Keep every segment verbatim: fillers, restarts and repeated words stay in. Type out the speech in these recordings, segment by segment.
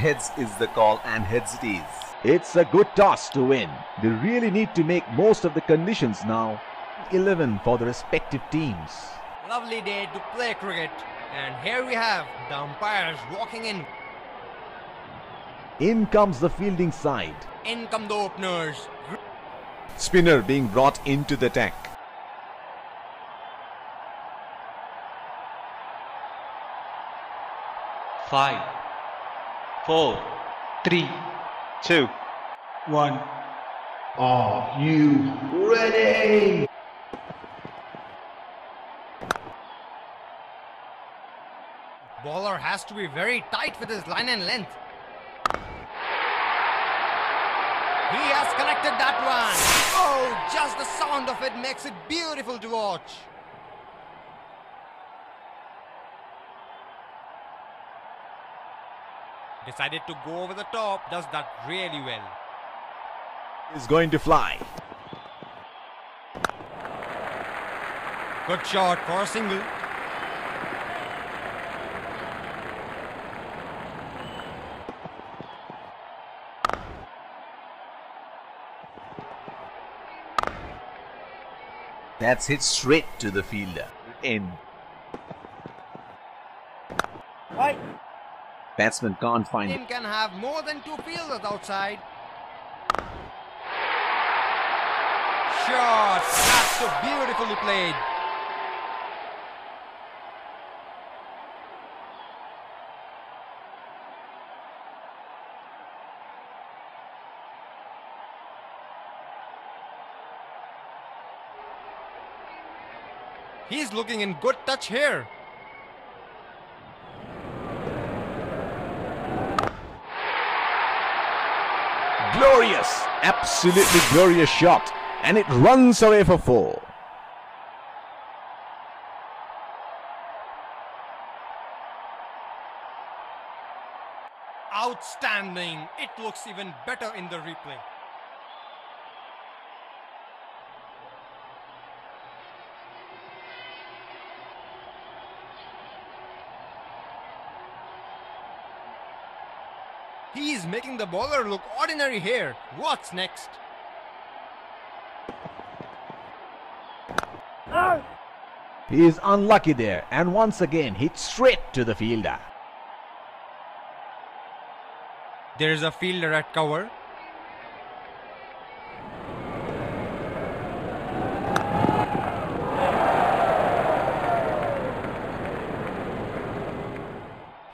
Heads is the call, and heads it is. It's a good toss to win. They really need to make most of the conditions now. eleven for the respective teams. Lovely day to play cricket. And here we have the umpires walking in. In comes the fielding side. In come the openers. Spinner being brought into the tank. five, four, three, two, one. Are you ready? Bowler has to be very tight with his line and length. He has connected that one. Oh, just the sound of it makes it beautiful to watch. Decided to go over the top, does that really well. He's going to fly. Good shot for a single. That's hit straight to the fielder. In. Right. Batsman can't find it. Can have more than two fielders outside. Shot. That's so beautifully played. He's looking in good touch here. Glorious, absolutely glorious shot, and it runs away for four. Outstanding. It looks even better in the replay. He's making the bowler look ordinary here. What's next? Ah. He is unlucky there, and once again hit straight to the fielder. There is a fielder at cover.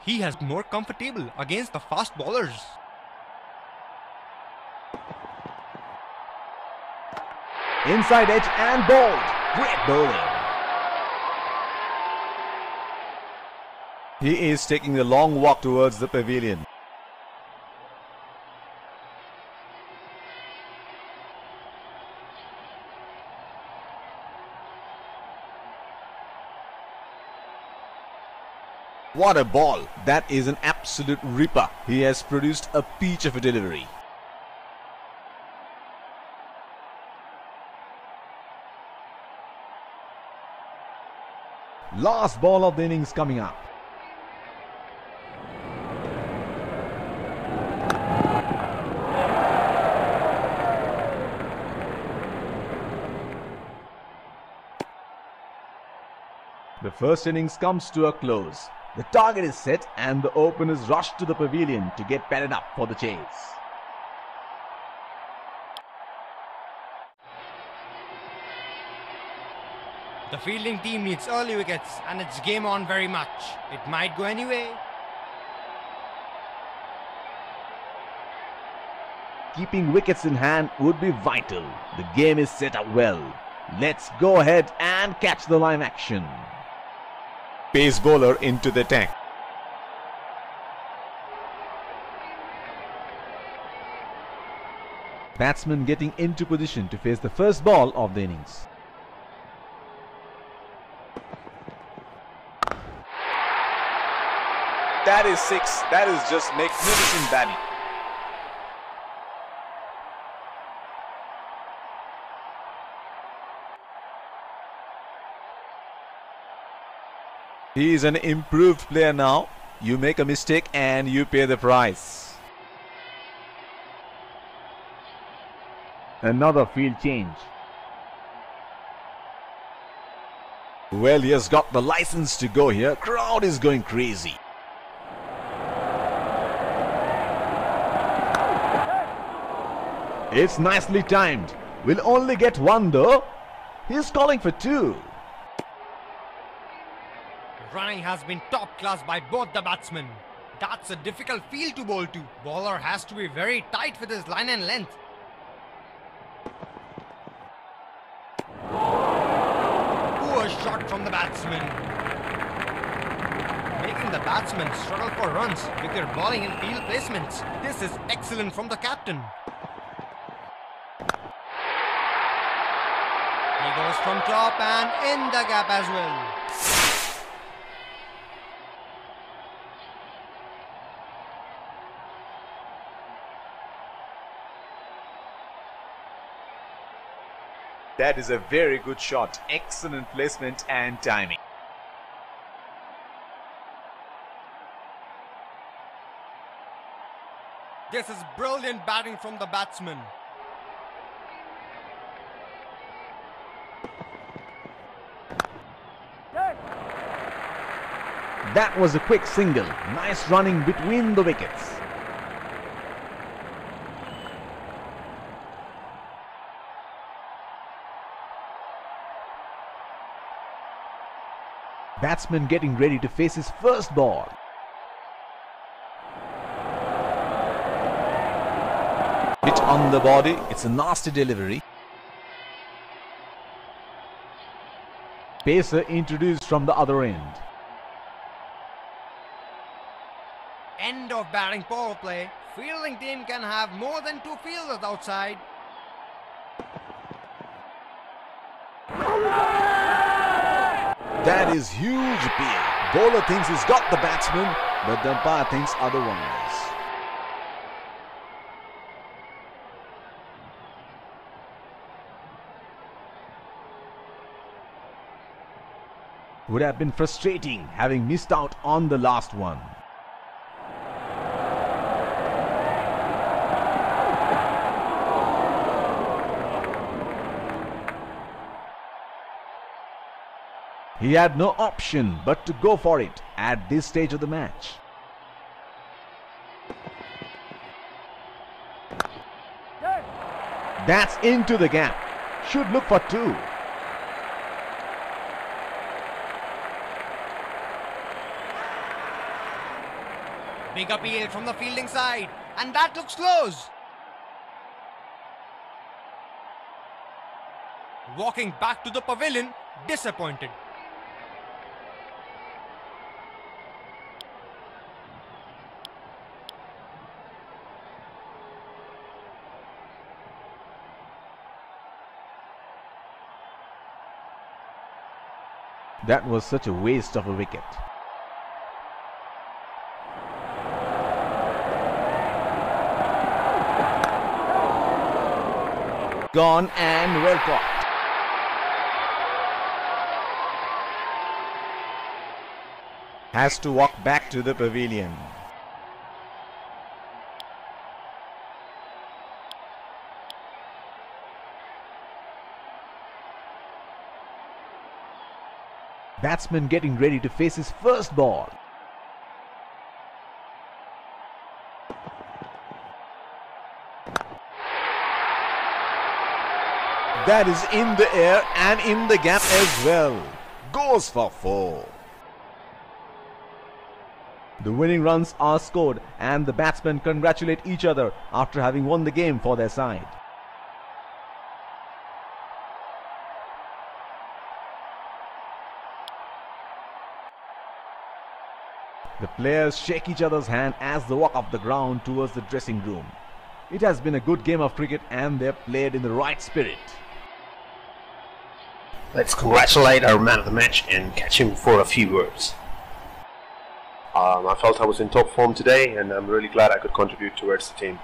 He has more comfortable against the fast bowlers. Inside edge and bowled. Great bowling. He is taking the long walk towards the pavilion. What a ball. That is an absolute ripper. He has produced a peach of a delivery. Last ball of the innings coming up. The first innings comes to a close. The target is set and the openers rush to the pavilion to get padded up for the chase. The fielding team needs early wickets and it's game on very much. It might go anyway. Keeping wickets in hand would be vital. The game is set up well. Let's go ahead and catch the live action. Pace bowler into the tank. Batsman getting into position to face the first ball of the innings. That is six. That is just magnificent batting. He is an improved player now. You make a mistake and you pay the price. Another field change. Well, he has got the license to go here. Crowd is going crazy. It's nicely timed. We'll only get one though. He's calling for two. Running has been top class by both the batsmen. That's a difficult field to bowl to. Bowler has to be very tight with his line and length. Poor shot from the batsman. Making the batsmen struggle for runs with their bowling and field placements. This is excellent from the captain. He goes from top and in the gap as well. That is a very good shot. Excellent placement and timing. This is brilliant batting from the batsman. That was a quick single. Nice running between the wickets. Batsman getting ready to face his first ball. Hit on the body. It's a nasty delivery. Pacer introduced from the other end. End of batting power play. Fielding team can have more than two fielders outside. That is huge appeal. Bowler thinks he's got the batsman, but the umpire thinks otherwise. Would have been frustrating having missed out on the last one. He had no option but to go for it at this stage of the match. That's into the gap. Should look for two. Big appeal from the fielding side, and that looks close. Walking back to the pavilion, disappointed. That was such a waste of a wicket. Gone and well caught. Has to walk back to the pavilion. Batsman getting ready to face his first ball. That is in the air and in the gap as well. Goes for four. The winning runs are scored and the batsmen congratulate each other after having won the game for their side. The players shake each other's hand as they walk off the ground towards the dressing room. It has been a good game of cricket and they've played in the right spirit. Let's congratulate our man of the match and catch him for a few words. Um, I felt I was in top form today and I'm really glad I could contribute towards the team.